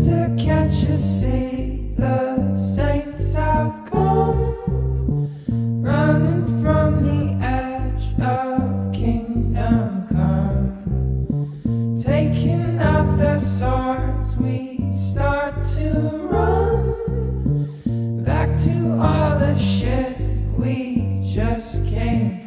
Sister, can't you see the saints have come, running from the edge of kingdom come, taking out their swords, we start to run back to all the shit we just came from.